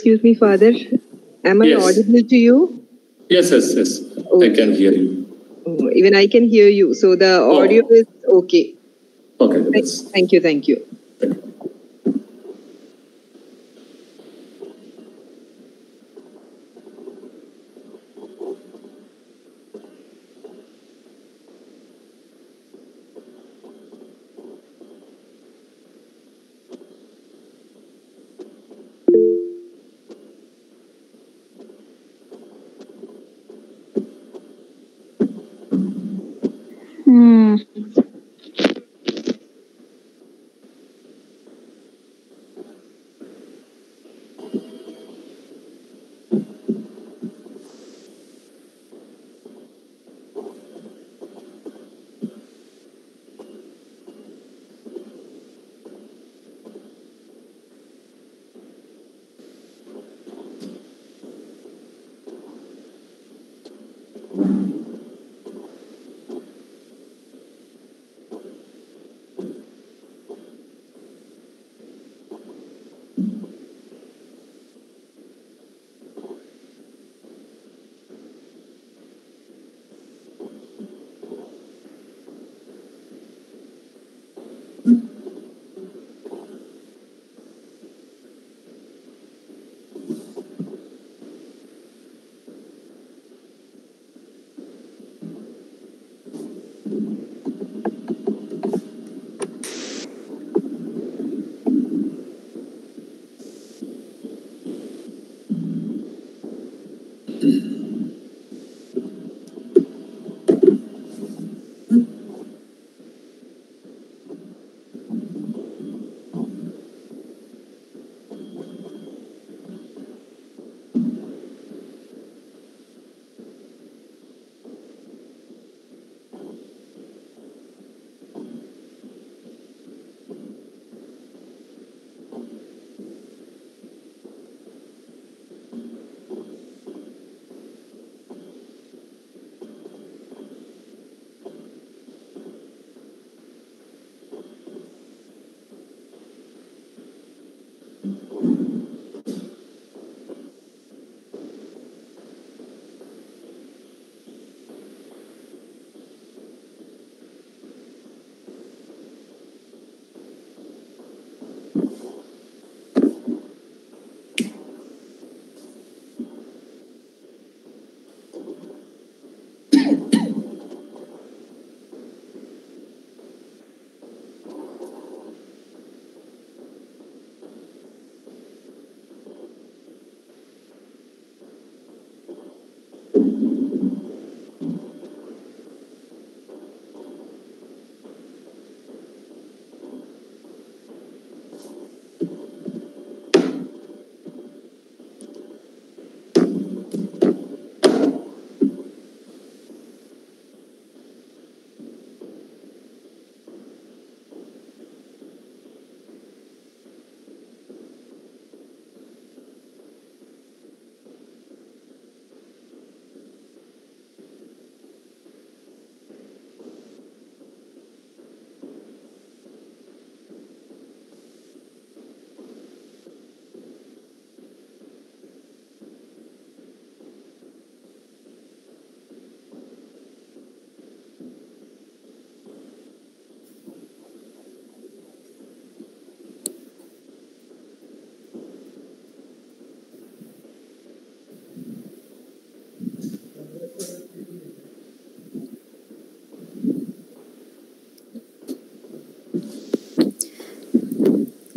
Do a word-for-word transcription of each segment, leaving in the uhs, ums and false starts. Excuse me, Father. Am I yes. audible to you? Yes, yes, yes. Okay. I can hear you. Oh, even I can hear you. So the audio oh. is okay. Okay. Thank, yes. thank you. Thank you. Thank you.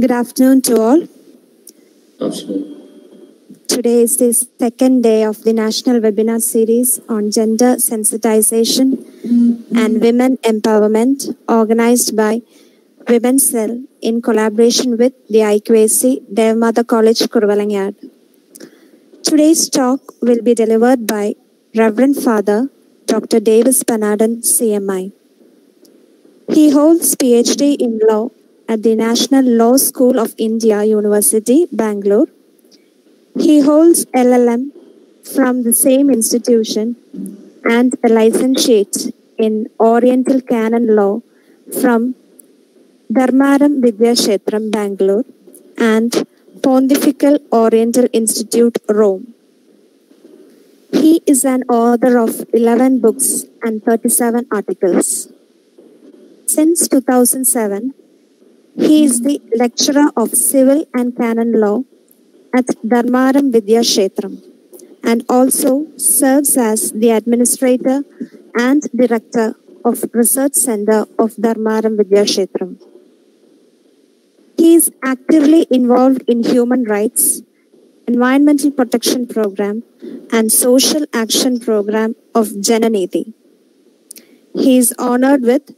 Good afternoon to all. Absolutely. Today is the second day of the National Webinar Series on Gender Sensitization mm-hmm. and Women Empowerment, organized by Women's Cell in collaboration with the I Q A C, Deva Matha College, Kuravilangad. Today's talk will be delivered by Reverend Father Doctor Davis Panaden, C M I. He holds P H D in Law at the National Law School of India University, Bangalore. He holds L L M from the same institution and a licentiate in Oriental Canon Law from Dharmaram Vidya Kshetram, Bangalore, and Pontifical Oriental Institute, Rome. He is an author of eleven books and thirty-seven articles. Since two thousand seven, he is the lecturer of Civil and Canon Law at Dharmaram Vidya Kshetram and also serves as the administrator and director of Research Center of Dharmaram Vidya Kshetram. He is actively involved in human rights, environmental protection program, and social action program of Jananiti. He is honored with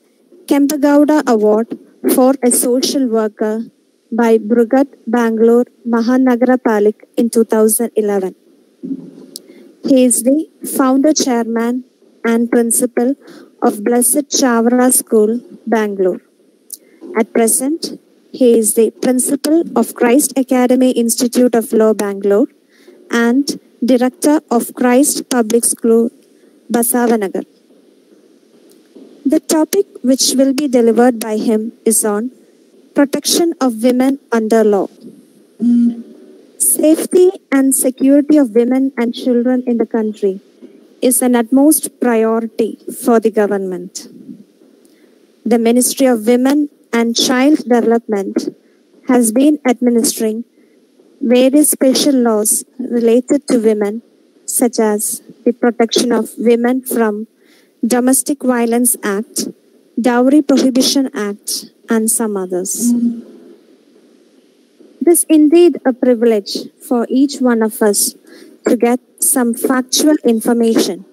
Kempegowda Award for a social worker by Brugat Bangalore Mahanagara Palik in two thousand eleven. He is the founder chairman and principal of Blessed Chavara School, Bangalore. At present, he is the principal of Christ Academy Institute of Law, Bangalore and director of Christ Public School, Basavanagar. The topic which will be delivered by him is on protection of women under law. Mm. Safety and security of women and children in the country is an utmost priority for the government. The Ministry of Women and Child Development has been administering various special laws related to women, such as the Protection of Women from Domestic Violence Act, Dowry Prohibition Act, and some others. Mm-hmm. This is indeed a privilege for each one of us to get some factual information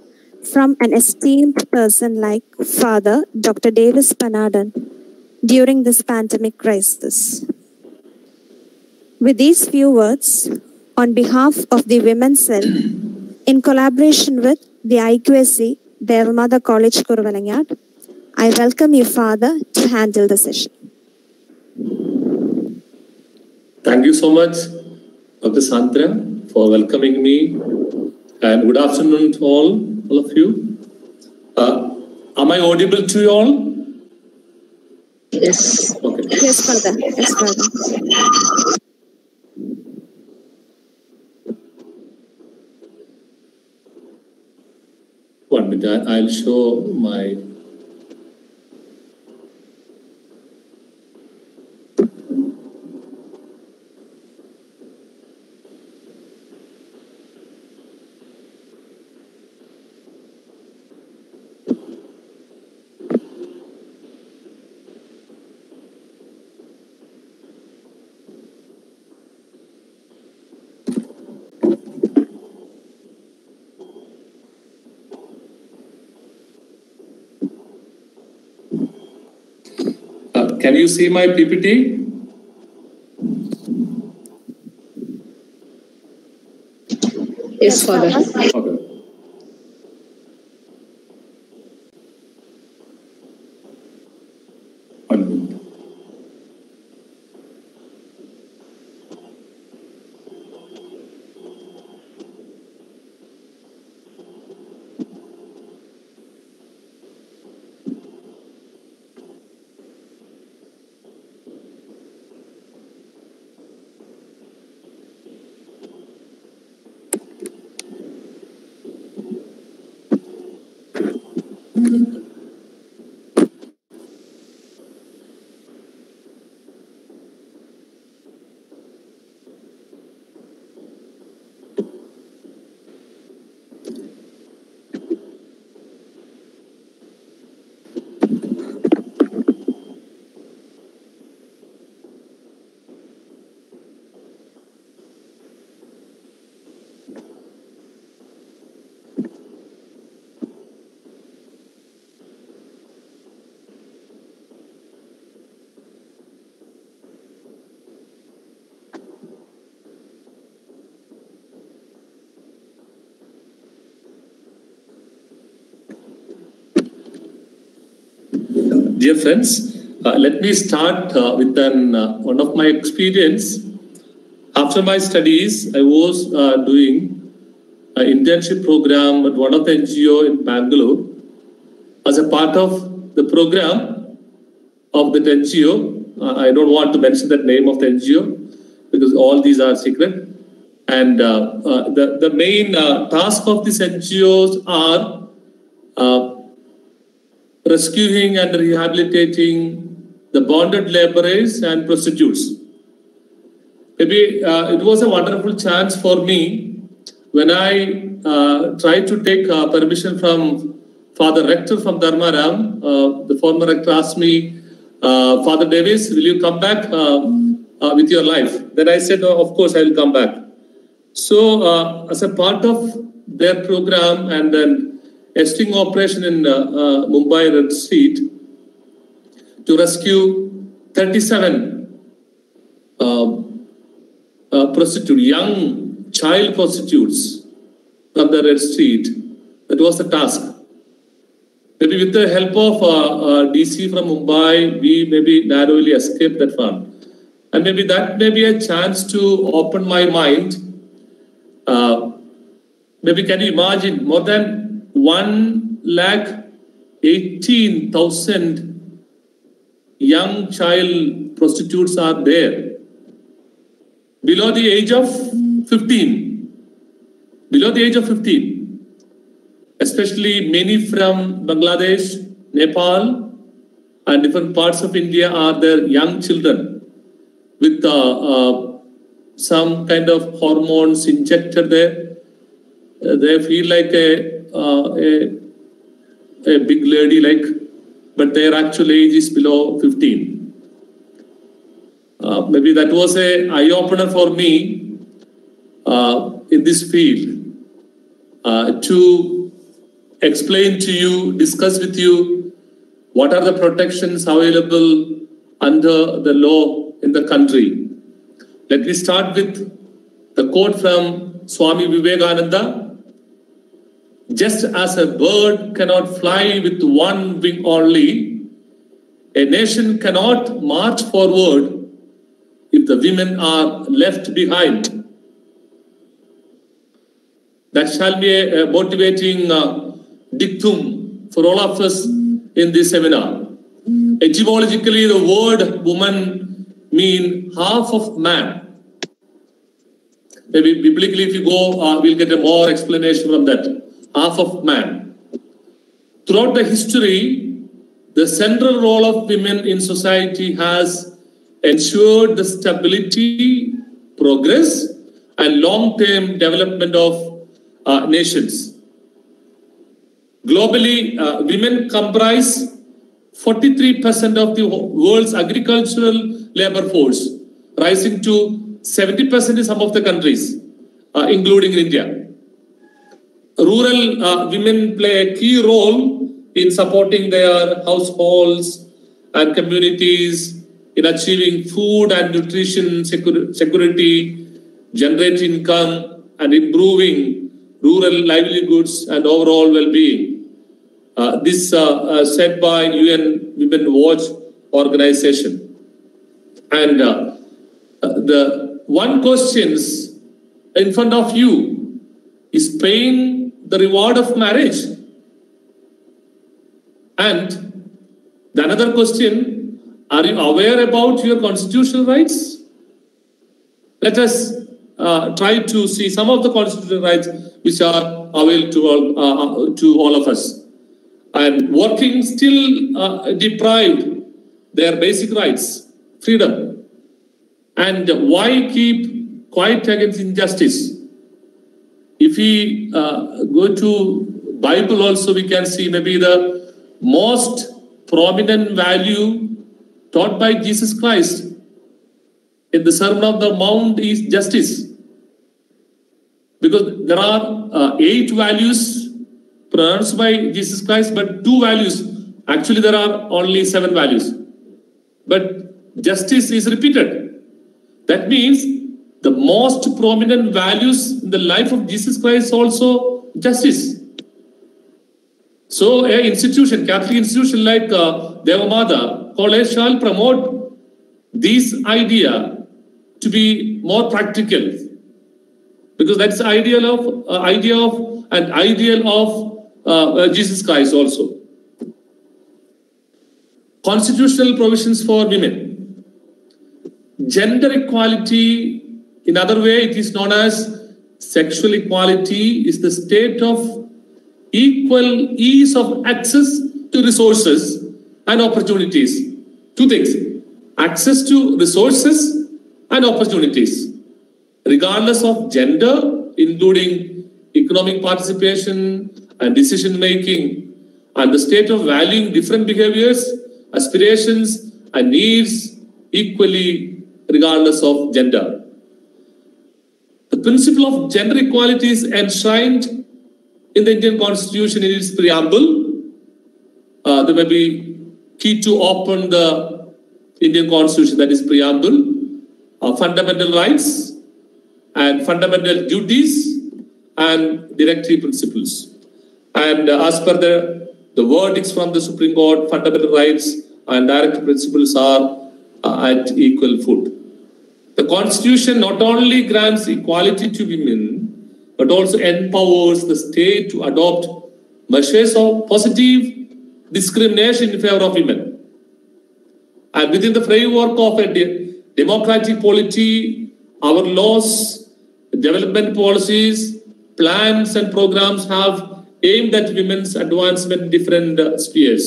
from an esteemed person like Father Doctor Davis Panaden during this pandemic crisis. With these few words, on behalf of the Women's Cell, in collaboration with the I Q A C, Deva Matha College, Kuravilangad, I welcome you, Father, to handle the session. Thank you so much, Doctor Sandra, for welcoming me, and good afternoon to all, all of you. Uh, am I audible to you all? Yes. Okay. Yes, Father. Yes, Father. One minute. I, I'll show my. Can you see my P P T? Yes, Father. Okay. One minute. Dear friends, uh, let me start uh, with an, uh, one of my experience. After my studies, I was uh, doing an internship program at one of the N G O in Bangalore. As a part of the program of that N G O, uh, I don't want to mention that name of the N G O, because all these are secret. And uh, uh, the, the main uh, task of these N G Os are uh, rescuing and rehabilitating the bonded laborers and prostitutes. Maybe uh, it was a wonderful chance for me when I uh, tried to take uh, permission from Father Rector from Dharmaram. Uh, the former rector asked me, uh, Father Davis, will you come back uh, uh, with your life? Then I said, oh, of course, I will come back. So, uh, as a part of their program and then a sting operation in uh, uh, Mumbai Red Street to rescue thirty-seven uh, uh, prostitutes, young child prostitutes from the Red Street. That was the task. Maybe with the help of uh, uh, D C from Mumbai, we maybe narrowly escaped that one. And maybe that may be a chance to open my mind. Uh, maybe can you imagine more than one lakh eighteen thousand young child prostitutes are there below the age of fifteen, below the age of fifteen, especially many from Bangladesh, Nepal and different parts of India are their young children with the uh, uh, some kind of hormones injected there. Uh, they feel like a, uh, a, a big lady, like, but their actual age is below fifteen. Uh, maybe that was an eye-opener for me uh, in this field uh, to explain to you, discuss with you, what are the protections available under the law in the country. Let me start with the quote from Swami Vivekananda. Just as a bird cannot fly with one wing only, a nation cannot march forward if the women are left behind. That shall be a motivating uh, dictum for all of us in this seminar. Etymologically, the word woman mean half of man. Maybe biblically, if you go, uh, we'll get a more explanation from that. Half of man. Throughout the history, the central role of women in society has ensured the stability, progress, and long-term development of uh, nations. Globally, uh, women comprise forty-three percent of the world's agricultural labor force, rising to seventy percent in some of the countries, uh, including in India. Rural uh, women play a key role in supporting their households and communities in achieving food and nutrition secur security, generating income, and improving rural livelihoods and overall well-being. Uh, this uh, uh, said by U N Women Watch organization. And uh, the one question in front of you is paying the reward of marriage. And the another question, are you aware about your constitutional rights? Let us uh, try to see some of the constitutional rights which are available to all, uh, to all of us. And working still uh, deprived their basic rights. Freedom. And why keep quiet against injustice? If we uh, go to Bible also, we can see maybe the most prominent value taught by Jesus Christ in the Sermon on the Mount is justice. Because there are uh, eight values pronounced by Jesus Christ, but two values. Actually, there are only seven values. But justice is repeated. That means the most prominent values in the life of Jesus Christ also justice. So an institution, Catholic institution like uh, Deva Matha College shall promote this idea to be more practical, because that's the ideal of, uh, idea of and ideal of uh, uh, Jesus Christ also. Constitutional provisions for women. Gender equality In other way, it is known as sexual equality is the state of equal ease of access to resources and opportunities. Two things: access to resources and opportunities, regardless of gender, including economic participation and decision making, and the state of valuing different behaviors, aspirations, and needs equally, regardless of gender. The principle of gender equality is enshrined in the Indian Constitution in its preamble. Uh, there may be key to open the Indian Constitution, that is preamble, uh, fundamental rights and fundamental duties and directory principles. And uh, as per the, the verdicts from the Supreme Court, fundamental rights and directory principles are uh, at equal foot. The Constitution not only grants equality to women, but also empowers the state to adopt measures of positive discrimination in favor of women. And within the framework of a de democratic polity, our laws, development policies, plans and programs have aimed at women's advancement in different uh, spheres.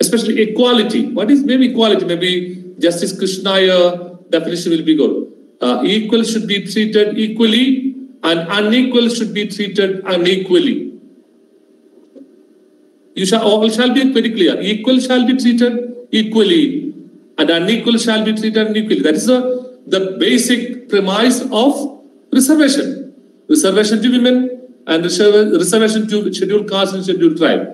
Especially equality. What is maybe equality? Maybe Justice Krishnaya definition will be good. Uh, equal should be treated equally and unequal should be treated unequally. You shall, all shall be very clear. Equal shall be treated equally and unequal shall be treated unequally. That is the, the basic premise of reservation. Reservation to women and reservation to scheduled caste and scheduled tribe.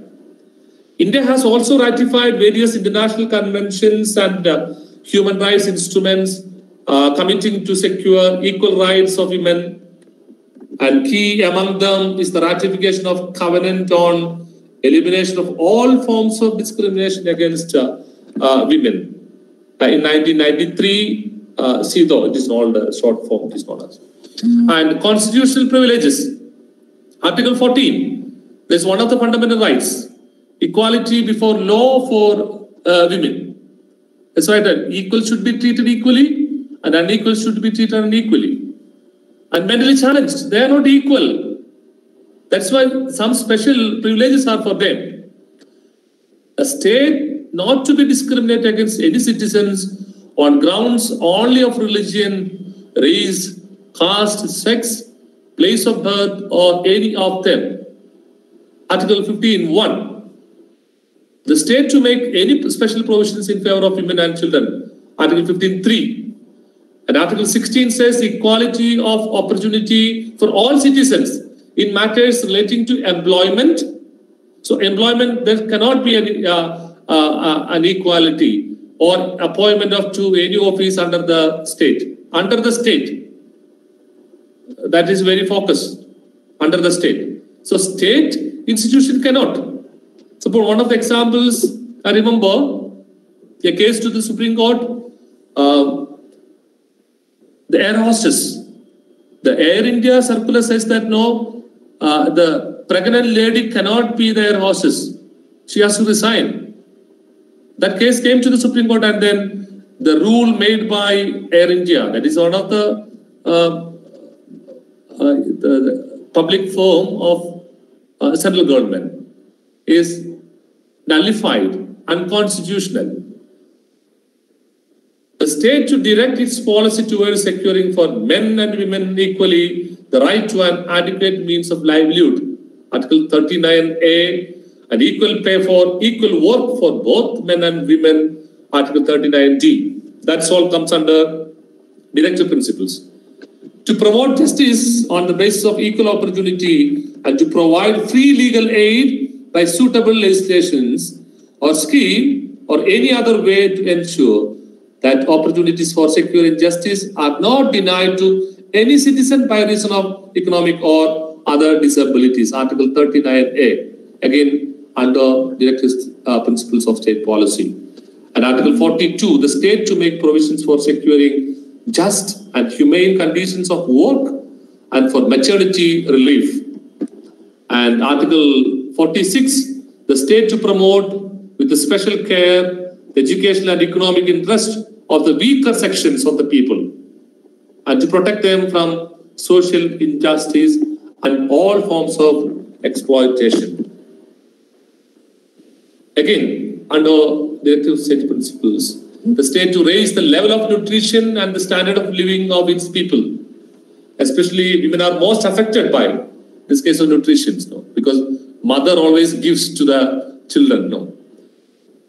India has also ratified various international conventions and uh, human rights instruments Uh, committing to secure equal rights of women, and key among them is the ratification of Covenant on Elimination of All Forms of Discrimination Against uh, uh, Women uh, in nineteen ninety-three, uh, CEDAW, it is called uh, short form, it is known as. Mm-hmm. And constitutional privileges. Article fourteen, there is one of the fundamental rights, equality before law for uh, women. That's why that equal should be treated equally and unequal should be treated unequally. And mentally challenged, they are not equal. That's why some special privileges are for them. A state not to be discriminated against any citizens on grounds only of religion, race, caste, sex, place of birth, or any of them. Article fifteen, one. The state to make any special provisions in favor of women and children. Article fifteen, three. And Article sixteen says equality of opportunity for all citizens in matters relating to employment. So employment, there cannot be an, uh, uh, uh, an equality or appointment of to any office under the state. Under the state. That is very focused. Under the state. So state institution cannot. Suppose one of the examples, I remember a case to the Supreme Court. Uh, The air hostess. The Air India circular says that no, uh, the pregnant lady cannot be the air hostess. She has to resign. That case came to the Supreme Court, and then the rule made by Air India, that is one of the, uh, uh, the, the public firm of uh, central government, is nullified, unconstitutional. The state to direct its policy towards securing for men and women equally the right to an adequate means of livelihood. Article thirty-nine A, and equal pay for equal work for both men and women. Article thirty-nine D. That's all comes under directive principles. To promote justice on the basis of equal opportunity and to provide free legal aid by suitable legislations or scheme or any other way to ensure that opportunities for securing justice are not denied to any citizen by reason of economic or other disabilities. Article thirty-nine A, again under directive uh, principles of state policy. And Article forty-two, the state to make provisions for securing just and humane conditions of work and for maternity relief. And Article forty-six, the state to promote with a special care the educational and economic interest of the weaker sections of the people. and to protect them from social injustice and all forms of exploitation. Again, under directive state principles, the state to raise the level of nutrition and the standard of living of its people. Especially women are most affected by this case of nutrition, no? Because mother always gives to the children. No?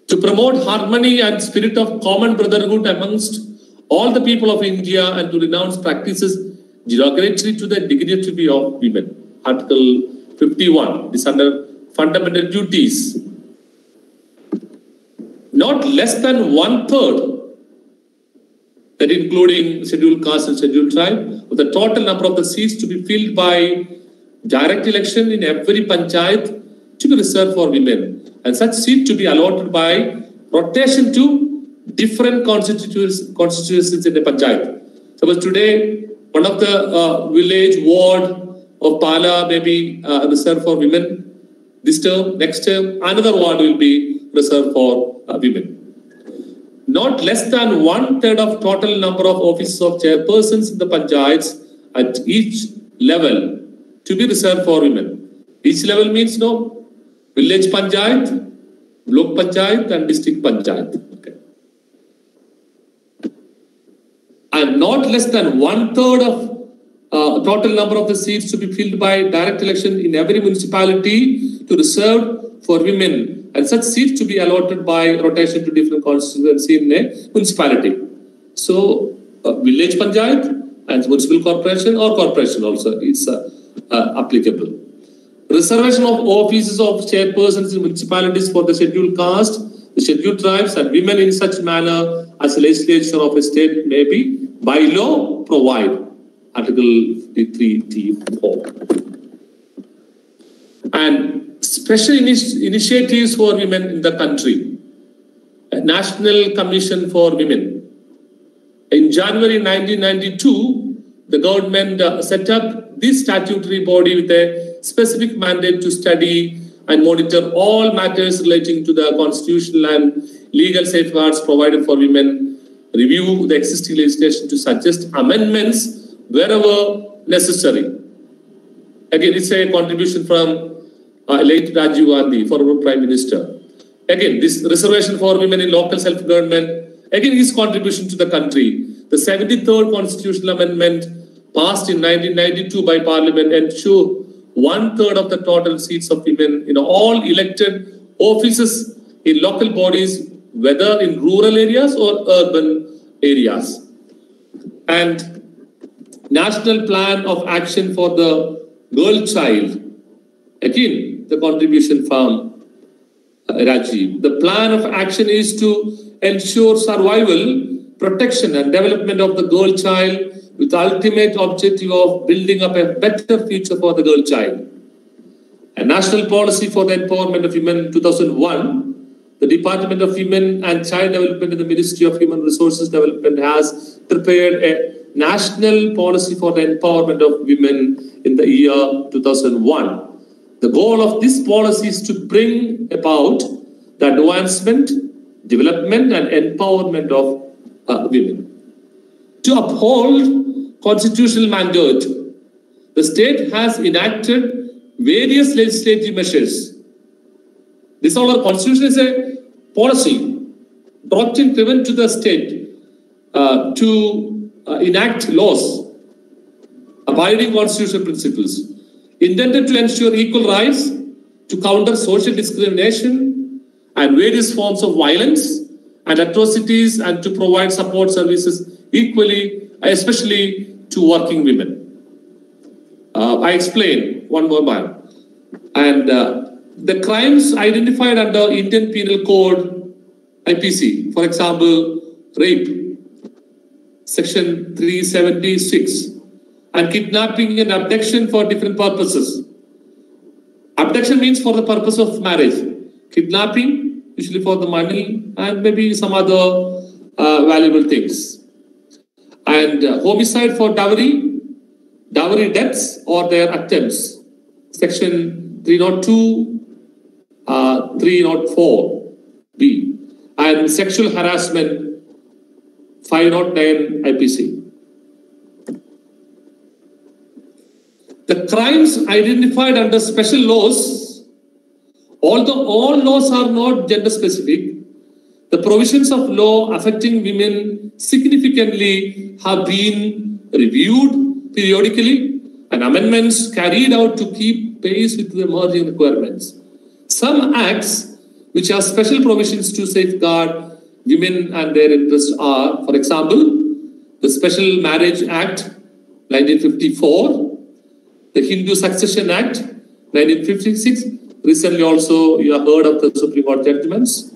To promote harmony and spirit of common brotherhood amongst all the people of India and to renounce practices derogatory to the dignity of women. Article fifty-one, this under fundamental duties. Not less than one third, that including scheduled caste and scheduled tribe, of the total number of the seats to be filled by direct election in every panchayat to be reserved for women, and such seat to be allotted by rotation to different constituencies, constituencies in the panchayat. Suppose today one of the uh, village ward of Pala may be uh, reserved for women this term, next term, another ward will be reserved for uh, women. Not less than one third of total number of offices of chairpersons in the panchayats at each level to be reserved for women. Each level means no village panchayat, block panchayat, and district panchayat. Okay. And not less than one third of Uh, total number of the seats to be filled by direct election in every municipality to reserve for women, and such seats to be allotted by rotation to different constituencies in a municipality. So, uh, village panchayat and municipal corporation or corporation also is uh, uh, applicable. Reservation of offices of chairpersons in municipalities for the scheduled caste, the scheduled tribes, and women in such manner as the legislation of a state may be by law provide. Article fifty-three T four. And special initi initiatives for women in the country. A National Commission for Women. In January nineteen ninety-two, the government uh, set up this statutory body with a specific mandate to study and monitor all matters relating to the constitutional and legal safeguards provided for women, review the existing legislation to suggest amendments wherever necessary. Again, it's a contribution from uh, late Rajiv Gandhi, former Prime Minister. Again, this reservation for women in local self-government, again his contribution to the country. The seventy-third Constitutional Amendment passed in nineteen ninety-two by Parliament ensured one-third of the total seats of women in all elected offices in local bodies, whether in rural areas or urban areas. And National Plan of Action for the Girl Child. Again, the contribution from uh, Rajiv. The plan of action is to ensure survival, protection and development of the girl child with the ultimate objective of building up a better future for the girl child. A National Policy for the Empowerment of Women two thousand one. The Department of Women and Child Development and the Ministry of Human Resources Development has prepared a National Policy for the Empowerment of Women in the year two thousand one. The goal of this policy is to bring about the advancement, development and empowerment of uh, women. To uphold constitutional mandate, the state has enacted various legislative measures. This all our constitution is a policy brought in given to the state uh, to Uh, enact laws abiding constitutional principles intended to ensure equal rights, to counter social discrimination and various forms of violence and atrocities, and to provide support services equally, especially to working women. Uh, I explain one more time. And uh, the crimes identified under Indian Penal Code I P C, for example, rape, Section three seventy-six, and kidnapping and abduction for different purposes. Abduction means for the purpose of marriage. Kidnapping, usually for the money and maybe some other uh, valuable things. And uh, homicide for dowry, dowry deaths or their attempts. Section three oh two, uh, three oh four B. And sexual harassment, five oh nine I P C. The crimes identified under special laws, although all laws are not gender specific, the provisions of law affecting women significantly have been reviewed periodically and amendments carried out to keep pace with the emerging requirements. Some acts which are special provisions to safeguard women and their interests are, for example, the Special Marriage Act nineteen fifty-four, the Hindu Succession Act nineteen fifty-six, recently also you have heard of the Supreme Court judgments,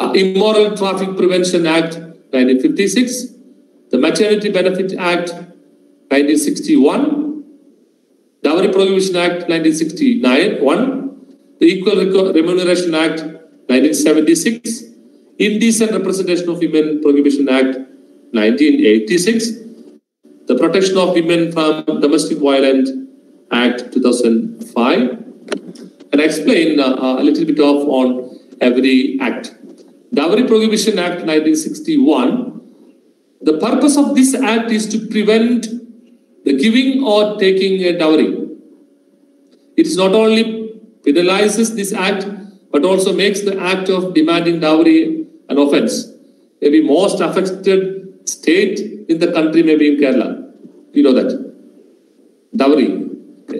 uh, Immoral Traffic Prevention Act nineteen fifty-six, the Maternity Benefit Act nineteen sixty-one, Dowry Prohibition Act nineteen sixty-nine, the Equal Remuneration Act nineteen seventy-six, Indecent Representation of Women Prohibition Act nineteen eighty-six, the Protection of Women from Domestic Violence Act two thousand five, and I explain uh, a little bit of on every act. Dowry Prohibition Act nineteen sixty-one, the purpose of this act is to prevent the giving or taking a dowry. It is not only penalizes this act, but also makes the act of demanding dowry an offense. Maybe most affected state in the country may be in Kerala. You know that. Dowry.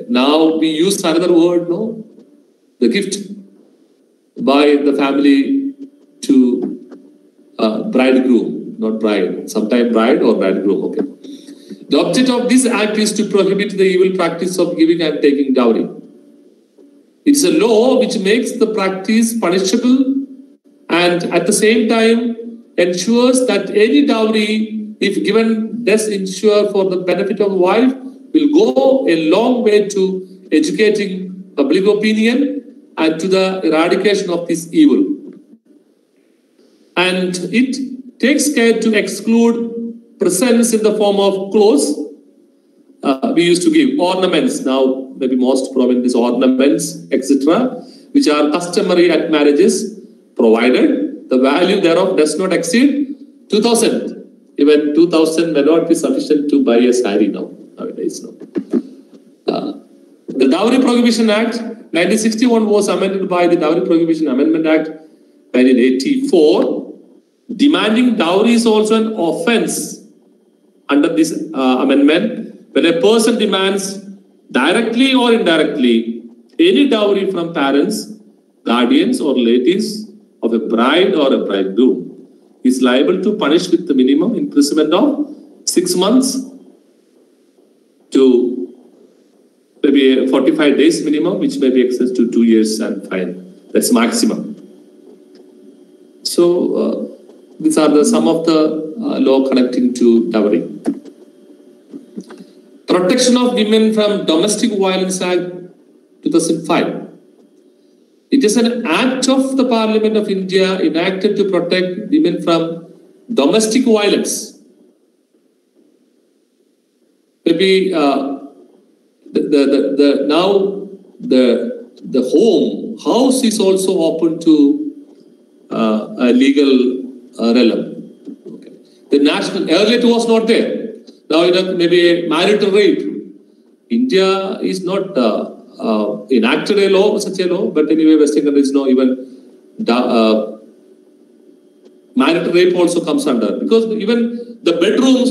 Now we use another word, no? The gift by the family to uh, bridegroom, not bride. Sometimes bride or bridegroom, okay. The object of this act is to prohibit the evil practice of giving and taking dowry. It's a law which makes the practice punishable and at the same time ensures that any dowry, if given, does ensure for the benefit of the wife, will go a long way to educating public opinion and to the eradication of this evil. And it takes care to exclude presents in the form of clothes uh, we used to give, ornaments, now maybe most prominent is ornaments, et cetera, which are customary at marriages, provided the value thereof does not exceed two thousand. Even two thousand may not be sufficient to buy a sari now. Nowadays, no. Uh, the Dowry Prohibition Act nineteen sixty-one was amended by the Dowry Prohibition Amendment Act nineteen eighty-four. Demanding dowry is also an offense under this uh, amendment when a person demands directly or indirectly any dowry from parents, guardians, or relatives of a bride or a bridegroom is liable to punish with the minimum imprisonment of six months to maybe forty-five days minimum, which may be extended to two years and fine. That's maximum. So uh, these are the some of the uh, law connecting to dowry. Protection of Women from Domestic Violence Act two thousand five. It is an act of the Parliament of India enacted to protect women from domestic violence. Maybe uh, the, the, the, the, now the, the home, house is also open to uh, a legal uh, realm. Okay. The national, earlier it was not there. Now it is maybe a marital rape. India is not... Uh, Uh, enacted a law, such a law, but anyway, Western countries know even da, uh, marital rape also comes under, because even the bedroom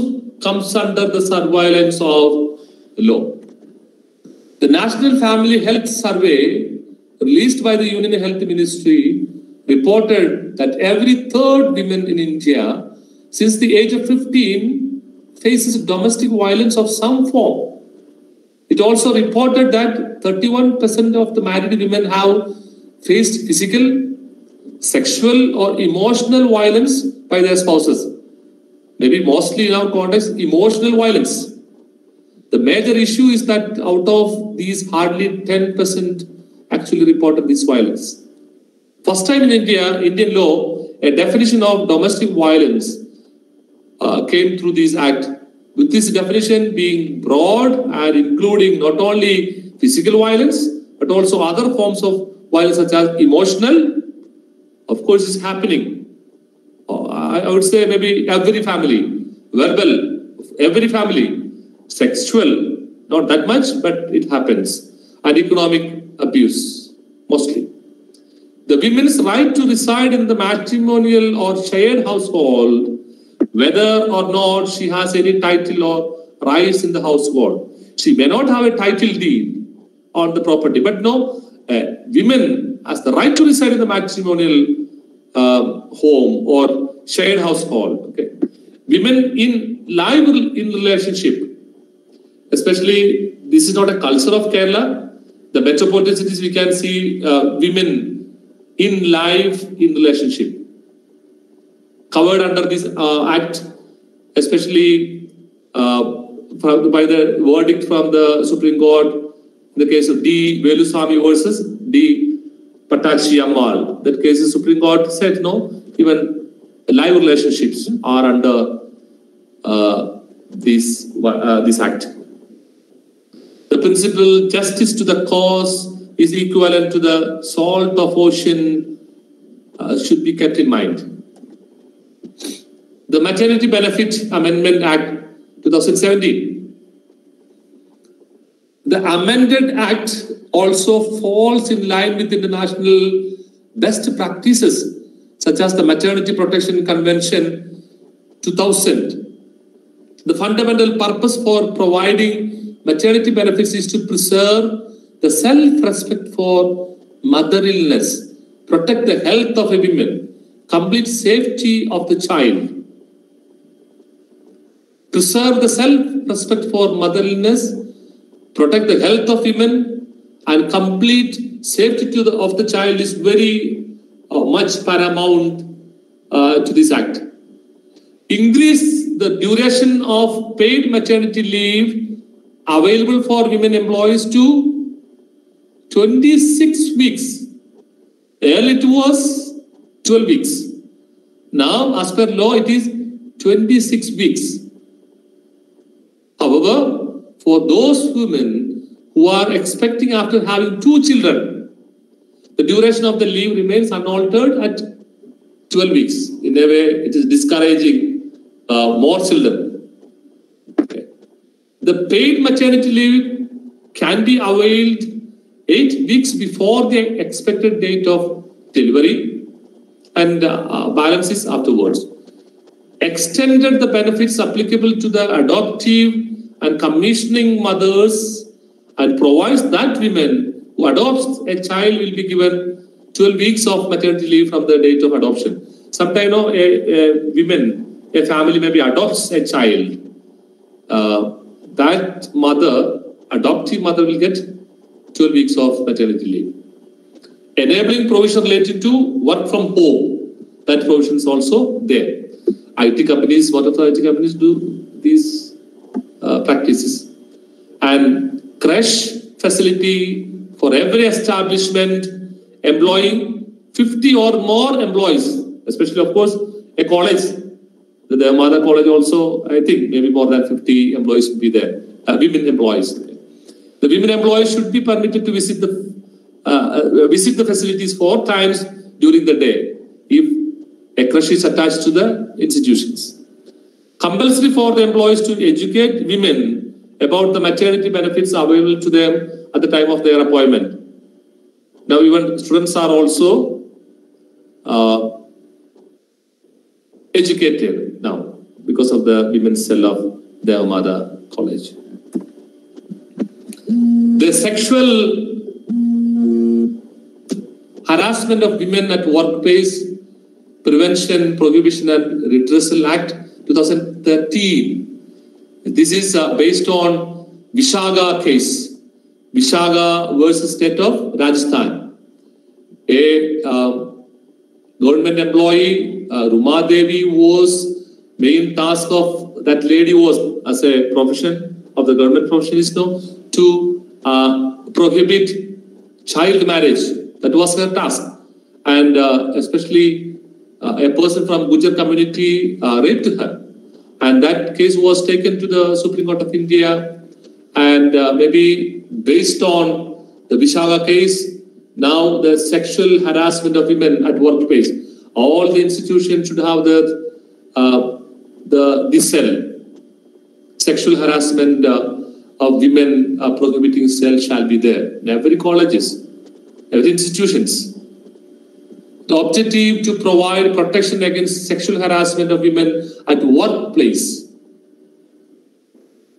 comes under the surveillance of the law. The National Family Health Survey, released by the Union Health Ministry, reported that every third woman in India, since the age of fifteen, faces domestic violence of some form. It also reported that thirty-one percent of the married women have faced physical, sexual or emotional violence by their spouses. Maybe mostly in our context, emotional violence. The major issue is that out of these, hardly ten percent actually reported this violence. First time in India, Indian law, a definition of domestic violence uh, came through this act, with this definition being broad and including not only physical violence, but also other forms of violence such as emotional. Of course, it's happening. I would say maybe every family, verbal, every family, sexual, Not that much, but it happens. And economic abuse, mostly. The women's right to reside in the matrimonial or shared household, whether or not she has any title or rights in the household. She may not have a title deed on the property, but no, uh, women has the right to reside in the matrimonial uh, home or shared household. Okay. Women in live in relationship, especially this is not a culture of Kerala. The metropolitan cities, we can see uh, women in live in relationship, covered under this uh, act, especially uh, by the verdict from the Supreme Court in the case of D. Velusamy versus D. Patachi Ammal. That case, the Supreme Court said no, even live relationships are under uh, this uh, this act. The principle justice to the cause is equivalent to the salt of ocean uh, should be kept in mind. The Maternity Benefit Amendment Act twenty seventeen. The amended act also falls in line with international best practices such as the Maternity Protection Convention two thousand. The fundamental purpose for providing maternity benefits is to preserve the self-respect for motherliness, protect the health of a woman, complete safety of the child. Preserve the self-respect for motherliness, protect the health of women, and complete safety to the, of the child is very uh, much paramount uh, to this act. Increase the duration of paid maternity leave available for women employees to twenty-six weeks. Earlier it was twelve weeks. Now, as per law, it is twenty-six weeks. However, for those women who are expecting after having two children, the duration of the leave remains unaltered at twelve weeks. In a way, it is discouraging uh, more children. Okay. The paid maternity leave can be availed eight weeks before the expected date of delivery and uh, balances afterwards. Extended the benefits applicable to the adoptive and commissioning mothers and provides that women who adopts a child will be given twelve weeks of maternity leave from the date of adoption. Sometimes, you know, a, a woman, a family maybe adopts a child. Uh, that mother, adoptive mother will get twelve weeks of maternity leave. Enabling provision related to work from home. That provision is also there. I T companies, what other I T companies do these uh, practices. And creche facility for every establishment employing fifty or more employees, especially, of course, a college. The Deva Matha College also, I think, maybe more than fifty employees would be there, uh, women employees. The women employees should be permitted to visit the, uh, visit the facilities four times during the day if a creche is attached to the institutions. Compulsory for the employees to educate women about the maternity benefits available to them at the time of their appointment. Now, even students are also uh, educated now because of the women's cell of Deva Matha College. The sexual harassment of women at workplace Prevention, Prohibition and Redressal Act twenty thirteen. This is uh, based on Vishaka case, Vishaka versus State of Rajasthan. A uh, government employee, uh, Ruma Devi, was main task of that lady was as a profession of the government profession is now to uh, prohibit child marriage. That was her task, and uh, especially. Uh, a person from Gujar community uh, raped her, and that case was taken to the Supreme Court of India, and uh, maybe based on the Vishaka case, now the sexual harassment of women at workplace. All the institutions should have the uh, the this cell, sexual harassment uh, of women uh, prohibiting cells shall be there in every colleges, every institutions. The objective to provide protection against sexual harassment of women at workplace.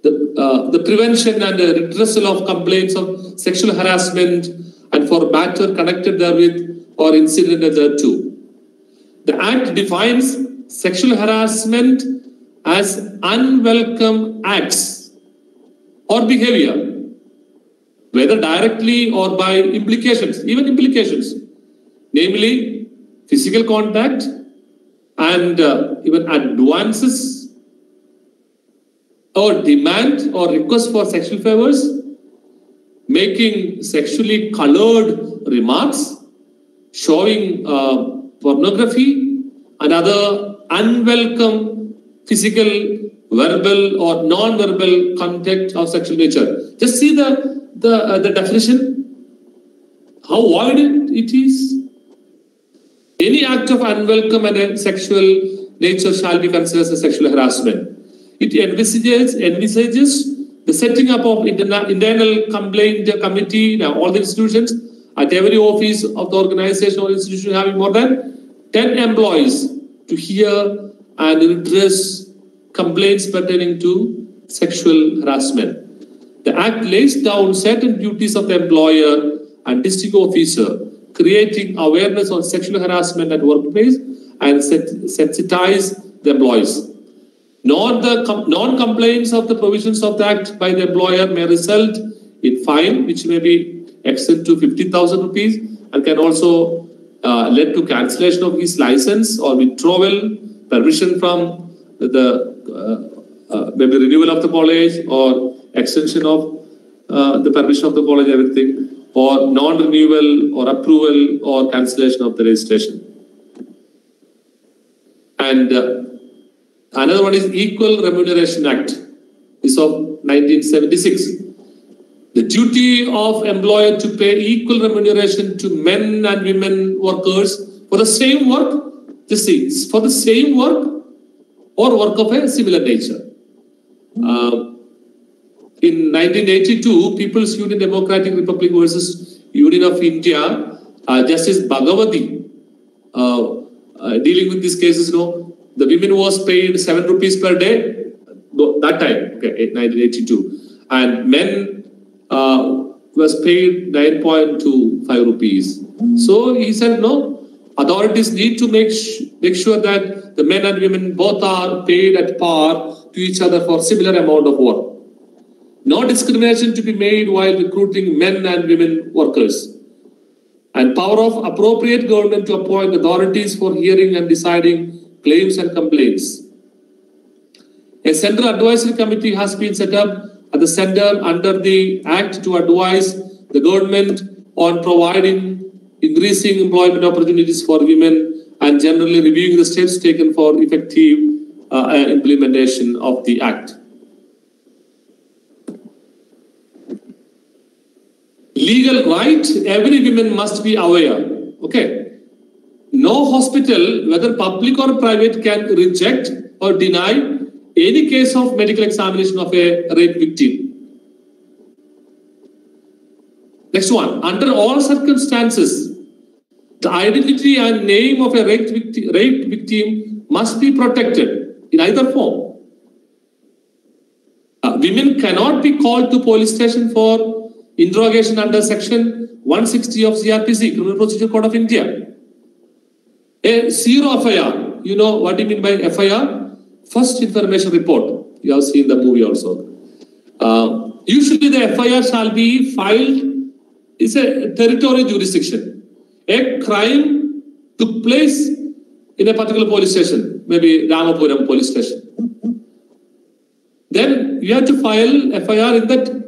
The, uh, the prevention and the redressal of complaints of sexual harassment and for matter connected therewith or incident thereto. The Act defines sexual harassment as unwelcome acts or behavior, whether directly or by implications, even implications, namely physical contact and uh, even advances, or demand or request for sexual favors, making sexually colored remarks, showing uh, pornography and other unwelcome physical, verbal or non-verbal contact of sexual nature. Just see the, the, uh, the definition, how wide it is. Any act of unwelcome and sexual nature shall be considered as sexual harassment. It envisages, envisages the setting up of interna internal complaint committee in all the institutions, at every office of the organization or institution having more than ten employees, to hear and redress complaints pertaining to sexual harassment. The Act lays down certain duties of the employer and district officer, creating awareness on sexual harassment at workplace and sensitize the employees. Not the non-compliance of the provisions of the Act by the employer may result in fine, which may be extended to fifty thousand rupees and can also uh, lead to cancellation of his license or withdrawal, permission from the uh, uh, maybe renewal of the college or extension of uh, the permission of the college, everything, or non-renewal or approval or cancellation of the registration. And uh, another one is Equal Remuneration Act, is of nineteen seventy-six. The duty of employer to pay equal remuneration to men and women workers for the same work, just see, for the same work or work of a similar nature. Uh, in nineteen eighty-two, People's Union Democratic Republic versus Union of India, uh, Justice Bhagavati, uh, uh, dealing with these cases, you know, the women was paid seven rupees per day that time, okay, nineteen eighty-two, and men uh, was paid nine point two five rupees. Mm. So he said, no, authorities need to make make sure that the men and women both are paid at par to each other for similar amount of work. No discrimination to be made while recruiting men and women workers. And power of appropriate government to appoint authorities for hearing and deciding claims and complaints. A central advisory committee has been set up at the center under the Act to advise the government on providing increasing employment opportunities for women and generally reviewing the steps taken for effective uh, implementation of the Act. Legal right, every woman must be aware. Okay. No hospital, whether public or private, can reject or deny any case of medical examination of a rape victim. Next one, under all circumstances, the identity and name of a rape victim, rape victim must be protected in either form. Uh, women cannot be called to police station for interrogation under section one sixty of C R P C, Criminal Procedure Code of India. A zero F I R, you know what do you mean by F I R? First information report. You have seen the movie also. Uh, usually the F I R shall be filed, it's a territory jurisdiction. A crime took place in a particular police station, maybe Ramapuram police station. Then you have to file F I R in that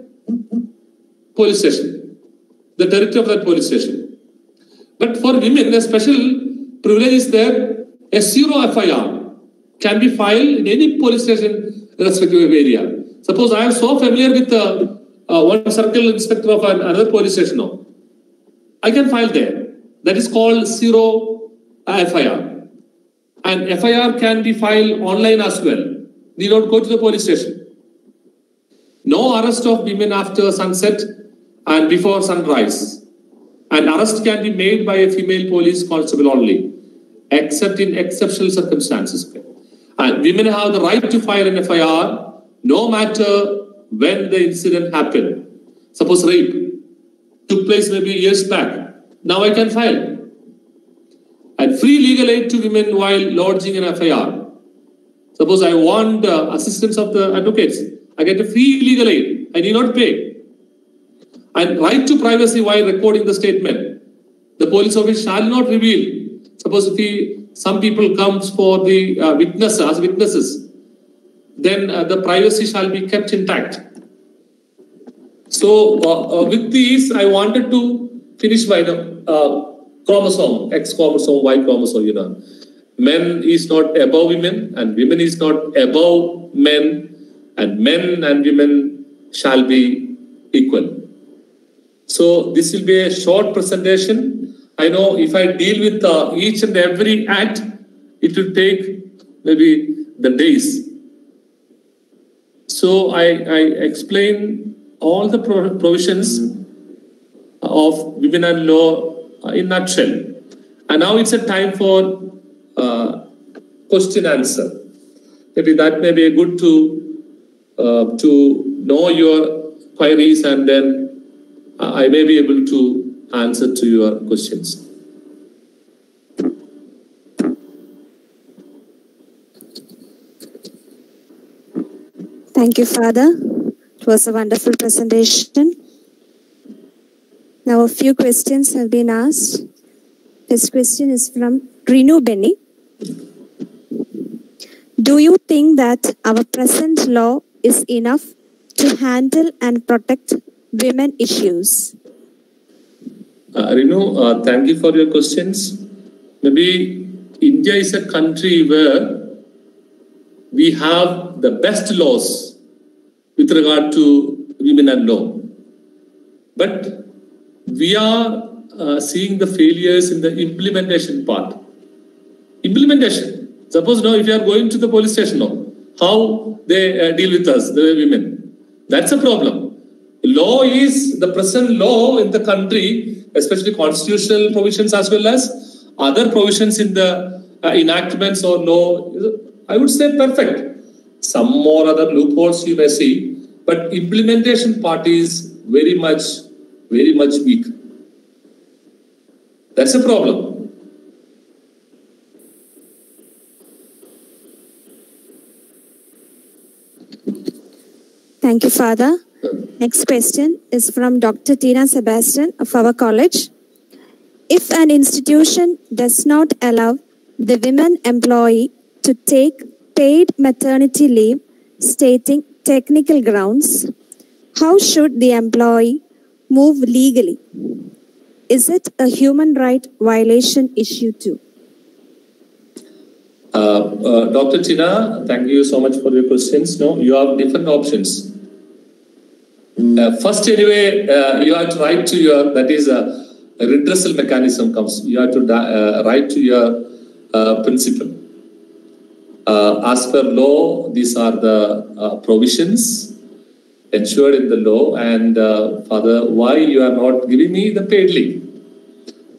police station, the territory of that police station. But for women, a special privilege is there, a zero F I R can be filed in any police station respective area. Suppose I am so familiar with uh, uh, one circle inspector of an, another police station, no. I can file there. That is called zero uh, F I R. And F I R can be filed online as well. Need not go to the police station. No arrest of women after sunset and before sunrise. An arrest can be made by a female police constable only, except in exceptional circumstances. And women have the right to file an F I R, no matter when the incident happened. Suppose rape took place maybe years back. Now I can file. And free legal aid to women while lodging an F I R. Suppose I want the assistance of the advocates. I get a free legal aid. I need not pay. And right to privacy while recording the statement. The police office shall not reveal. Suppose if he, some people comes for the uh, witness as witnesses, then uh, the privacy shall be kept intact. So uh, uh, with these, I wanted to finish by the uh, chromosome, X chromosome, Y chromosome, you know. Men is not above women and women is not above men, and men and women shall be equal. So this will be a short presentation. I know if I deal with uh, each and every act, it will take maybe the days. So I, I explain all the provisions of women and law in a nutshell. And now it's a time for uh, question answer. Maybe that may be good to, uh, to know your queries, and then I may be able to answer to your questions. Thank you, Father. It was a wonderful presentation. Now a few questions have been asked. This question is from Rinu Benny. Do you think that our present law is enough to handle and protect women issues? Uh, Rinu, uh, thank you for your questions. Maybe India is a country where we have the best laws with regard to women and law. But we are uh, seeing the failures in the implementation part. Implementation. Suppose now if you are going to the police station, no, how they uh, deal with us, the women. That's a problem. Law is, the present law in the country, especially constitutional provisions as well as other provisions in the uh, enactments or law, I would say perfect. Some more other loopholes you may see, but implementation part is very much very much weak. That's a problem. Thank you, Father. Next question is from Doctor Tina Sebastian of our college. If an institution does not allow the women employee to take paid maternity leave, stating technical grounds, how should the employee move legally? Is it a human right violation issue too? Uh, uh, Doctor Tina, thank you so much for your questions. No, you have different options. Uh, first, anyway, uh, you have to write to your, that is a, a redressal mechanism comes. You have to uh, write to your uh, principal. Uh, as per law, these are the uh, provisions ensured in the law, and uh, Father, why you are not giving me the paid leave?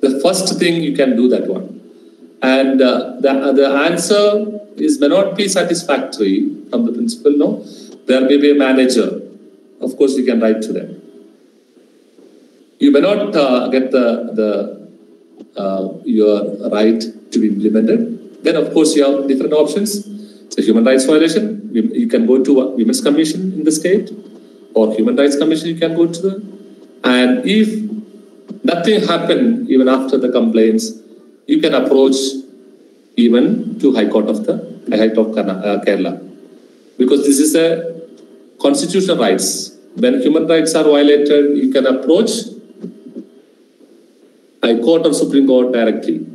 The first thing you can do that one, and uh, the, the answer is may not be satisfactory from the principal. No, there may be a manager. Of course, you can write to them. You may not uh, get the the uh, your right to be implemented. Then, of course, you have different options. It's a human rights violation. You can go to Women's Commission in the state, or Human Rights Commission you can go to them. And if nothing happened even after the complaints, you can approach even to High Court of the High Court of Kerala. Because this is a constitutional rights. When human rights are violated, you can approach High Court or Supreme Court directly.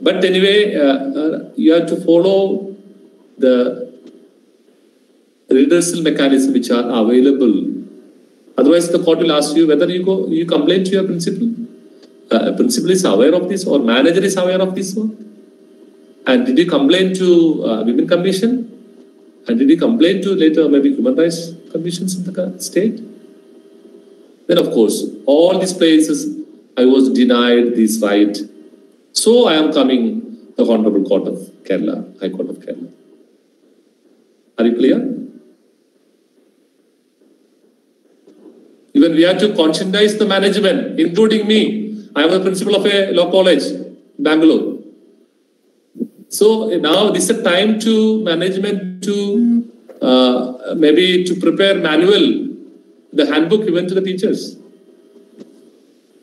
But anyway, uh, uh, you have to follow the redressal mechanisms which are available. Otherwise, the court will ask you whether you go, you complain to your principal. Uh, principal is aware of this, or manager is aware of this one. And did you complain to uh, Women Commission? And did he complain to later maybe human rights conditions in the state? Then, of course, all these places I was denied this right. So I am coming to the Honorable Court of Kerala, High Court of Kerala. Are you clear? Even we had to conscientize the management, including me. I am the principal of a law college in Bangalore. So now this is a time to management to uh, maybe to prepare manual, the handbook given to the teachers.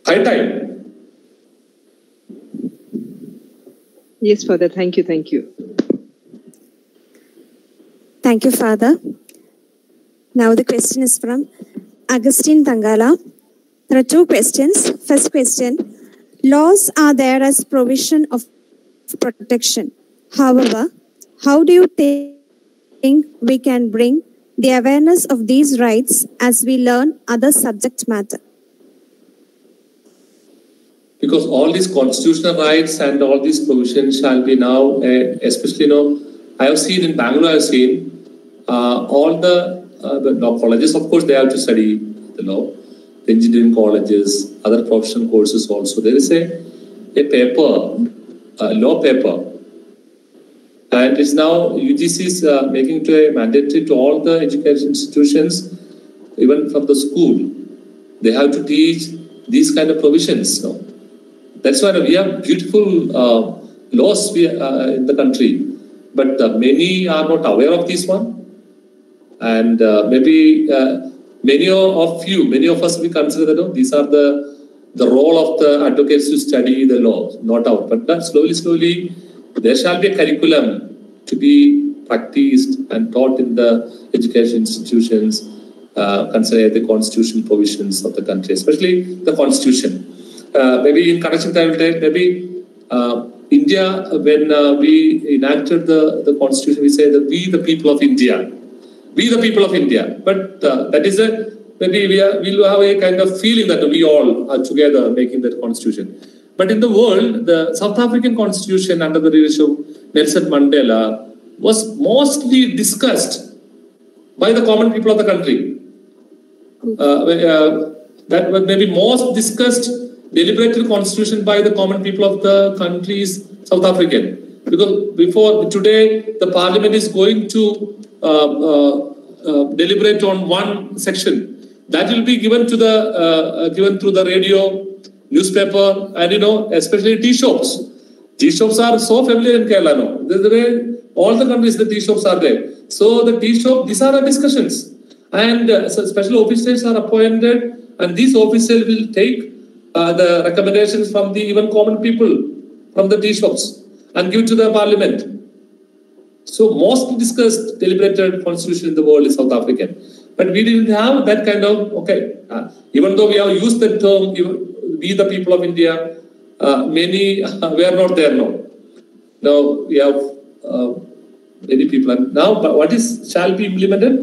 High time. Yes, Father. Thank you. Thank you. Thank you, Father. Now the question is from Agustin Tangala. There are two questions. First question, laws are there as provision of protection. However, how do you think we can bring the awareness of these rights as we learn other subject matter? Because all these constitutional rights and all these provisions shall be now, uh, especially you know, I have seen in Bangalore, I have seen uh, all the Uh, the law colleges, of course, they have to study the law, the engineering colleges, other professional courses also. There is a, a paper, a law paper, and it's now U G C is uh, making it a mandatory to all the education institutions, even from the school. They have to teach these kind of provisions now. That's why we have beautiful uh, laws we, uh, in the country, but uh, many are not aware of this one. And uh, maybe uh, many of you, many of us, we consider that oh, these are the the role of the advocates to study the law, not out. But that slowly, slowly, there shall be a curriculum to be practiced and taught in the education institutions uh, concerning the constitutional provisions of the country, especially the constitution. Uh, maybe in connection time, maybe uh, India, when uh, we enacted the, the constitution, we say that we, the people of India, We the people of India, but uh, that is a, maybe we are, we'll have a kind of feeling that we all are together making that constitution. But in the world, the South African constitution under the leadership of Nelson Mandela was mostly discussed by the common people of the country. Uh, uh, that was maybe most discussed, deliberated constitution by the common people of the country is South African. Because before today, the parliament is going to uh, uh, uh, deliberate on one section that will be given to the uh, given through the radio, newspaper, and you know, especially tea shops. Tea shops are so familiar in Kerala now. This is the way all the countries the tea shops are there. So the tea shop, these are the discussions, and uh, so special officers are appointed, and these officers will take uh, the recommendations from the even common people from the tea shops and give to the parliament. So most discussed, deliberated constitution in the world is South African. But we didn't have that kind of, okay, uh, even though we have used that term, even, we the people of India, uh, many uh, were not there now. Now we have uh, many people. And now but what is shall be implemented?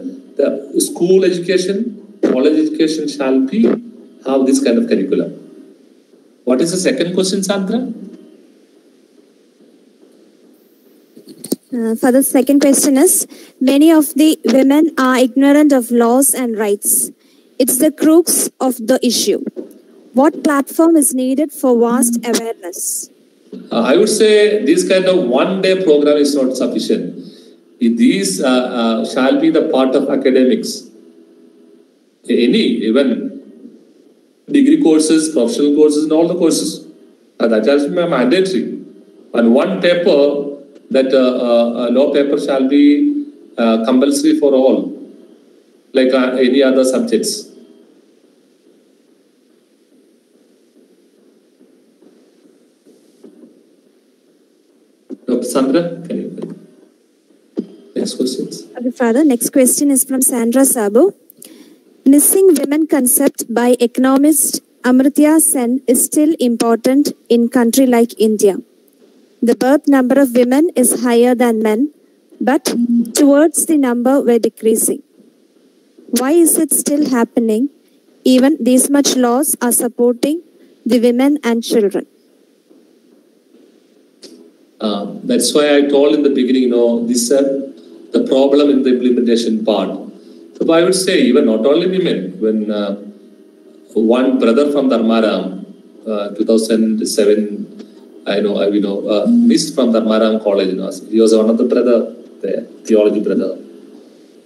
The school education, college education shall be, have this kind of curriculum. What is the second question, Sandra? Uh, for the second question is, many of the women are ignorant of laws and rights. It's the crux of the issue. What platform is needed for vast awareness? Uh, I would say this kind of one-day program is not sufficient. These uh, uh, shall be the part of academics. Any, even degree courses, professional courses, and all the courses. Uh, that has been mandatory. And one paper, that uh, uh, law paper shall be uh, compulsory for all, like uh, any other subjects. Doctor Sandra, can you? Next questions. Okay, Father, next question is from Sandra Sabu. Missing women concept by economist Amartya Sen is still important in country like India. The birth number of women is higher than men, but towards the number we're decreasing. Why is it still happening? Even these much laws are supporting the women and children. Uh, that's why I told in the beginning, you know, this uh, the problem in the implementation part. So I would say even not only women, when uh, one brother from Dharmaram, uh, two thousand seven, I know, I, you know, uh, missed from Dharmaram College, you know, he was one of the brother, the theology brother.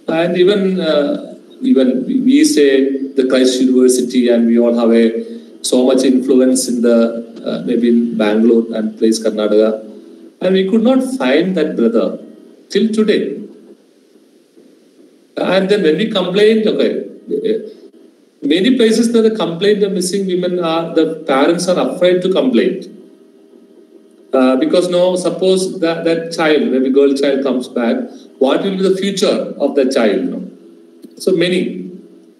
And even, uh, even we say the Christ University, and we all have a, so much influence in the, uh, maybe in Bangalore and place Karnataka. And we could not find that brother till today. And then when we complained, okay, many places that the complaint the missing women are, the parents are afraid to complain. Uh, because now suppose that, that child, maybe girl child comes back, what will be the future of that child? No? So many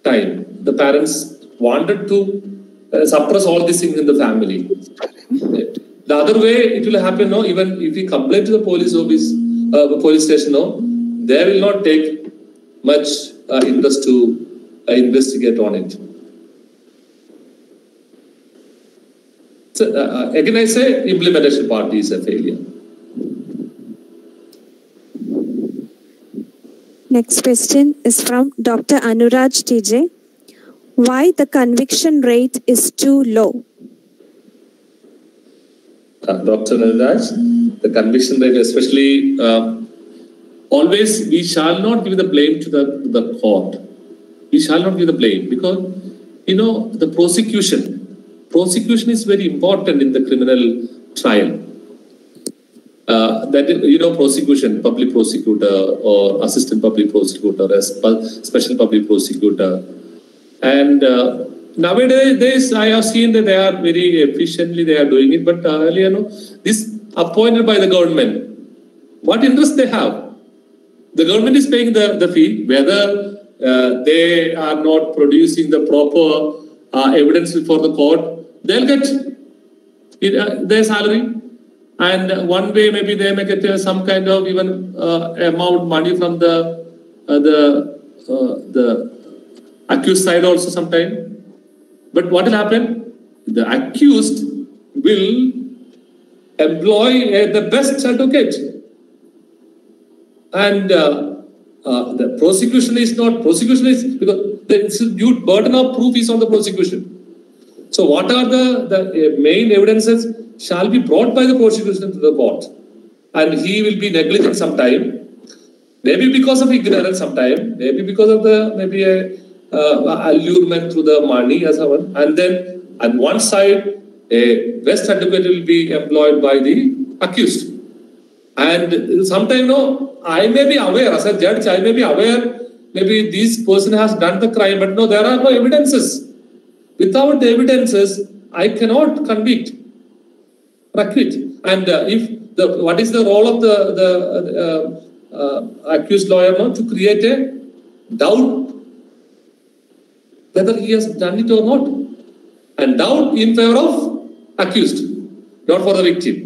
times the parents wanted to uh, suppress all these things in the family. The other way it will happen, no, even if we complain to the police office, uh, police station, no, they will not take much uh, interest to uh, investigate on it. So, uh, again, I say implementation part is a failure. Next question is from Doctor Anuraj T J. Why the conviction rate is too low? Uh, Doctor Anuraj, the conviction rate, especially, uh, always we shall not give the blame to the to the court. We shall not give the blame because, you know, the prosecution. Prosecution is very important in the criminal trial. Uh, that, you know, prosecution, public prosecutor or assistant public prosecutor, special public prosecutor. And uh, nowadays, I have seen that they are very efficiently, they are doing it. But earlier, uh, you know, this appointed by the government, what interest they have? The government is paying the, the fee, whether uh, they are not producing the proper Uh, evidence before the court, they'll get it, uh, their salary, and one way maybe they may get uh, some kind of even uh, amount money from the uh, the uh, the accused side also sometime. But what will happen? The accused will employ uh, the best advocate, and uh, uh, the prosecution is not prosecution is because. The burden of proof is on the prosecution. So what are the, the main evidences shall be brought by the prosecution to the court. And he will be negligent sometime. Maybe because of ignorance sometime. Maybe because of the maybe a, uh, allurement to the money as well. And then on one side, a best advocate will be employed by the accused. And sometime, no, I may be aware, as a judge, I may be aware maybe this person has done the crime, but no, there are no evidences. Without the evidences, I cannot convict or acquit. And uh, if the what is the role of the, the uh, uh, accused lawyer now to create a doubt whether he has done it or not, and doubt in favor of accused, not for the victim.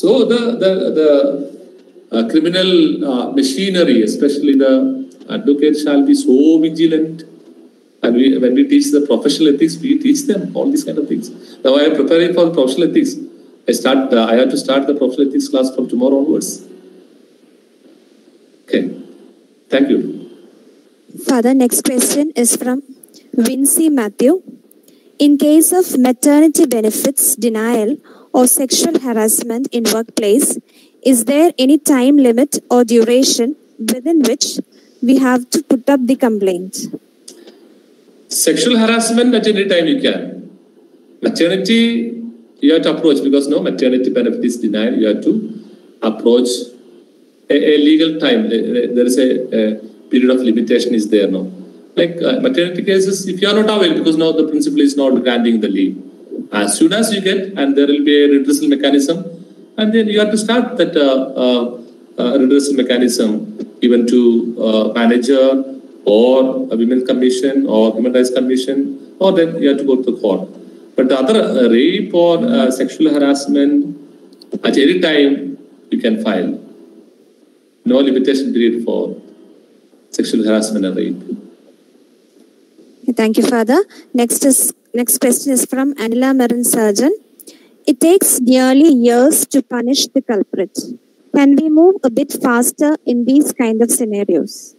So the the the. Uh, criminal uh, machinery, especially the advocate, shall be so vigilant. And we, when we teach the professional ethics, we teach them all these kind of things. Now I am preparing for the professional ethics. I start. Uh, I have to start the professional ethics class from tomorrow onwards. Okay, thank you. Father, next question is from Vincey Matthew. In case of maternity benefits denial or sexual harassment in workplace, is there any time limit or duration within which we have to put up the complaint? Sexual harassment at any time you can. Maternity, you have to approach because no maternity benefit is denied. You have to approach a, a legal time. There is a, a period of limitation is there now. Like uh, maternity cases, if you are not aware because now the principal is not granting the leave. As soon as you get, and there will be a redressal mechanism. And then you have to start that uh, uh, uh, redressal mechanism even to uh, manager or a women's commission or human rights commission, or then you have to go to the court. But the other uh, rape or uh, sexual harassment, at any time you can file. No limitation period for sexual harassment and rape. Thank you, Father. Next is next question is from Anila Marin Sarjan. It takes nearly years to punish the culprit. Can we move a bit faster in these kind of scenarios?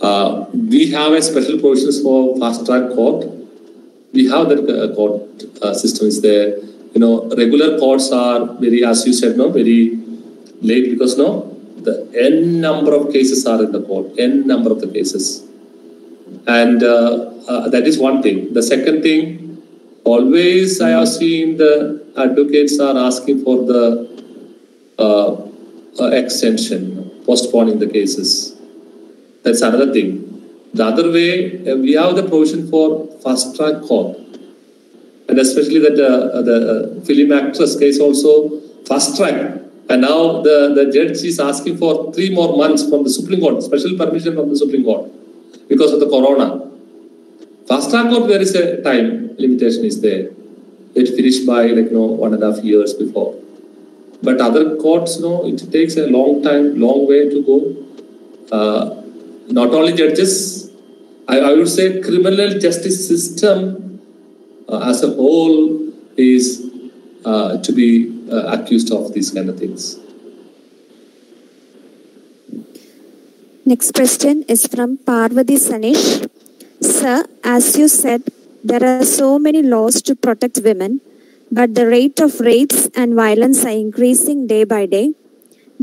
Uh, we have a special provisions for fast track court. We have that uh, court uh, system is there. You know, regular courts are very, as you said, no, very late because no, the n number of cases are in the court, n number of the cases, and uh, uh, that is one thing. The second thing, always I have seen the advocates are asking for the uh, uh, extension, postponing the cases. That's another thing. The other way, uh, we have the provision for fast track court, and especially that uh, the uh, film actress case also fast track. And now the, the judge is asking for three more months from the Supreme Court, special permission from the Supreme Court because of the corona. Fast track court, there is a time limitation is there. It finished by like you know one and a half years before. But other courts, you know, it takes a long time, long way to go. Uh, Not only judges, I, I would say criminal justice system uh, as a whole is uh, to be uh, accused of these kind of things. Next question is from Parvati Sanesh. Sir, as you said, there are so many laws to protect women, but the rate of rapes and violence are increasing day by day.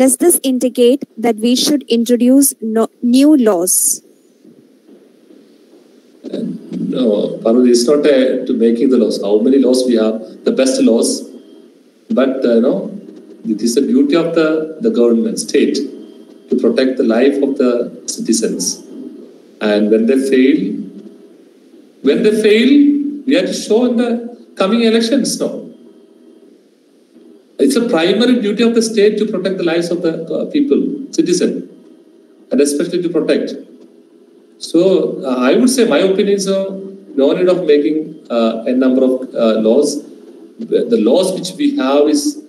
Does this indicate that we should introduce no, new laws? No, Parvati, it's not a, to making the laws. How many laws we have, the best laws. But, uh, you know, it is the duty of the, the government, state, to protect the life of the citizens. And when they fail, when they fail, we have to show in the coming elections, no. It's a primary duty of the state to protect the lives of the uh, people, citizen, and especially to protect. So uh, I would say my opinion is uh, no need of making uh, a number of uh, laws. The laws which we have is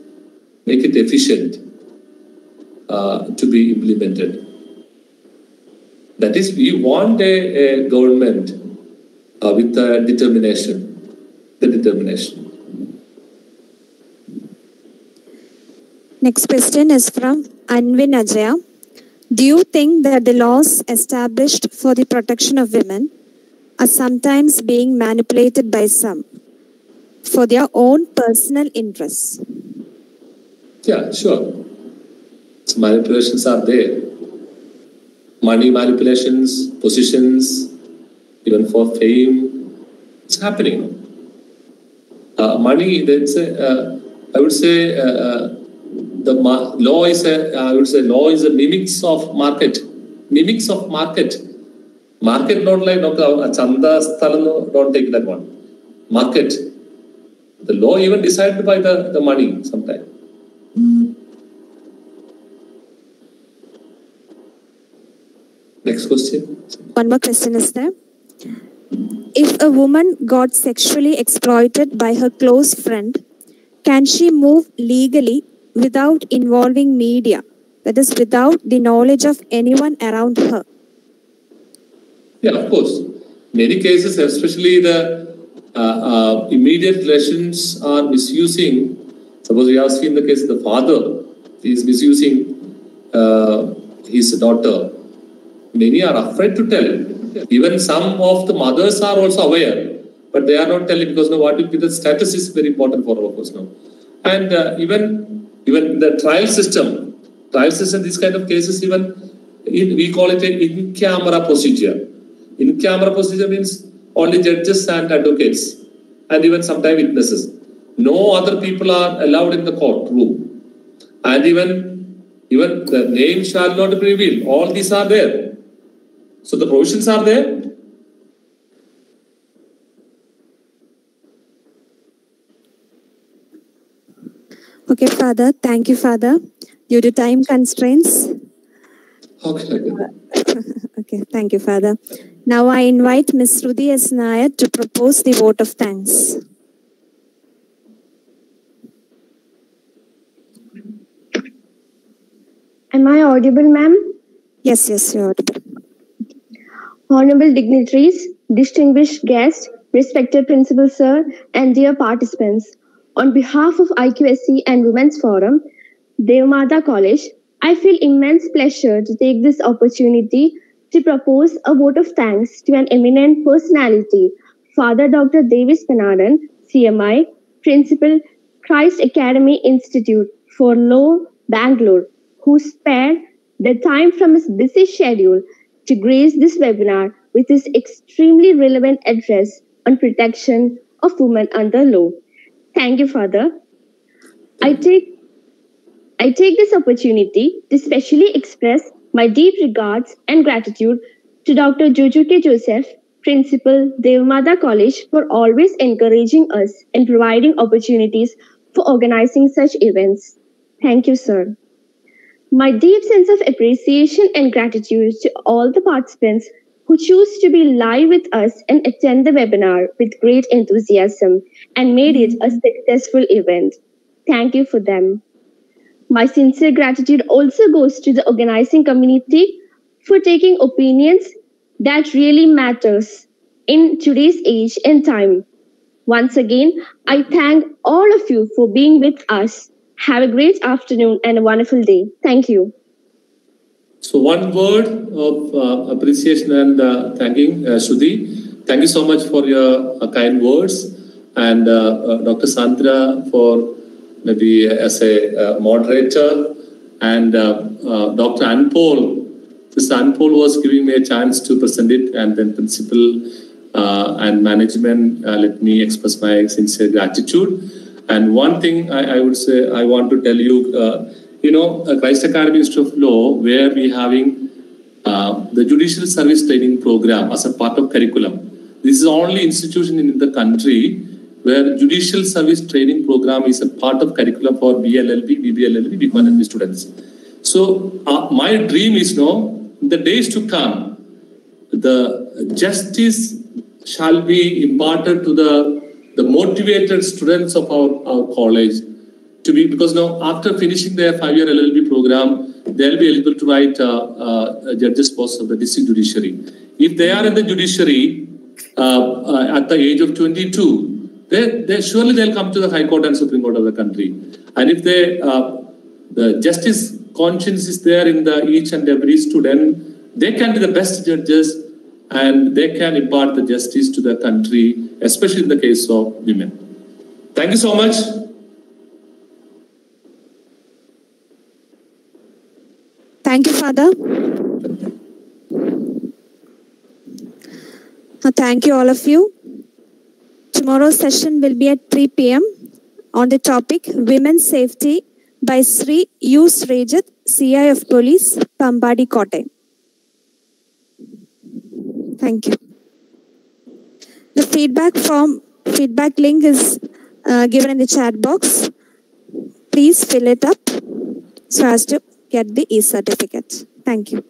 make it efficient uh, to be implemented. That is, we want a, a government uh, with uh, determination, the determination. Next question is from Anvin Ajaya. Do you think that the laws established for the protection of women are sometimes being manipulated by some for their own personal interests? Yeah, sure. So manipulations are there. Money manipulations, positions, even for fame. It's happening. Uh, money, that's a, uh, I would say... Uh, The law is a, I would say, law is a mimics of market. Mimics of market. Market not like, no, chanda, sthala, don't take that one. Market. The law even decided by the, the money sometimes. Mm. Next question. One more question is there. If a woman got sexually exploited by her close friend, can she move legally without involving media, that is, without the knowledge of anyone around her? Yeah, of course. Many cases, especially the uh, uh, immediate relations are misusing. Suppose we have seen the case, the father is misusing uh, his daughter. Many are afraid to tell. Even some of the mothers are also aware, but they are not telling because no, what will be the status is very important for all of us now. And uh, even Even the trial system, trial system, these kind of cases, even in, we call it an in-camera procedure. In-camera procedure means only judges and advocates, and even sometimes witnesses. No other people are allowed in the courtroom, and even even the name shall not be revealed. All these are there, so the provisions are there. Okay, Father. Thank you, Father. Due to time constraints. Okay. Okay. Thank you, Father. Now I invite Miz Rudi Asnaya to propose the vote of thanks. Am I audible, ma'am? Yes, yes, you're audible. Honorable dignitaries, distinguished guests, respected Principal Sir, and dear participants. On behalf of I Q A C and Women's Forum, Deva Matha College, I feel immense pleasure to take this opportunity to propose a vote of thanks to an eminent personality, Father Doctor Davis Panaden, C M I, Principal, Christ Academy Institute for Law, Bangalore, who spared the time from his busy schedule to grace this webinar with his extremely relevant address on protection of women under law. Thank you, Father. I take, I take this opportunity to specially express my deep regards and gratitude to Doctor Jojo K. Joseph, Principal, Deva Matha College, for always encouraging us and providing opportunities for organizing such events. Thank you, sir. My deep sense of appreciation and gratitude to all the participants who choose to be live with us and attend the webinar with great enthusiasm and made it a successful event. Thank you for them. My sincere gratitude also goes to the organizing community for taking opinions that really matters in today's age and time. Once again, I thank all of you for being with us. Have a great afternoon and a wonderful day. Thank you. So one word of uh, appreciation and uh, thanking, uh, Shruti. Thank you so much for your uh, kind words. And uh, uh, Doctor Sandra for maybe as a uh, moderator, and uh, uh, Doctor Anpol. This Anpol was giving me a chance to present it, and then principal uh, and management, uh, let me express my sincere gratitude. And one thing I, I would say, I want to tell you, uh, you know, Christ Academy Institute of Law, where we having uh, the Judicial Service Training Program as a part of curriculum. This is the only institution in the country where Judicial Service Training Program is a part of curriculum for B L L B, B B L L B, B B L L B students. So uh, my dream is, no, in the days to come, the justice shall be imparted to the, the motivated students of our, our college to be, because now after finishing their five-year L L B program, they'll be eligible to write uh, uh, judges' posts of the district judiciary. If they are in the judiciary uh, uh, at the age of twenty-two, they, they surely they'll come to the High Court and Supreme Court of the country. And if they, uh, the justice conscience is there in the each and every student, they can be the best judges and they can impart the justice to the country, especially in the case of women. Thank you so much. Thank you, Father. Thank you all of you. Tomorrow's session will be at three P M on the topic Women's Safety by Sri U. Srejat, C I of Police, Pambadi Kottayam. Thank you. The feedback form, feedback link is uh, given in the chat box. Please fill it up so as to get the e-certificate. Thank you.